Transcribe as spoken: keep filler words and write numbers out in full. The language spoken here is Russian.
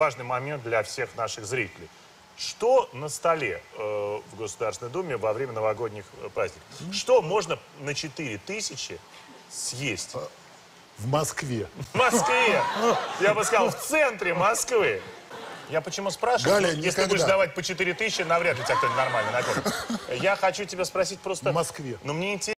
Важный момент для всех наших зрителей. Что на столе э, в Государственной Думе во время новогодних праздников? Что можно на четыре тысячи съесть? В Москве. В Москве! Я бы сказал, в центре Москвы. Я почему спрашиваю? Галя, если никогда. Будешь давать по четыре тысячи, навряд ли тебя кто-нибудь нормально накормит. Я хочу тебя спросить просто... В Москве. Но мне интересно...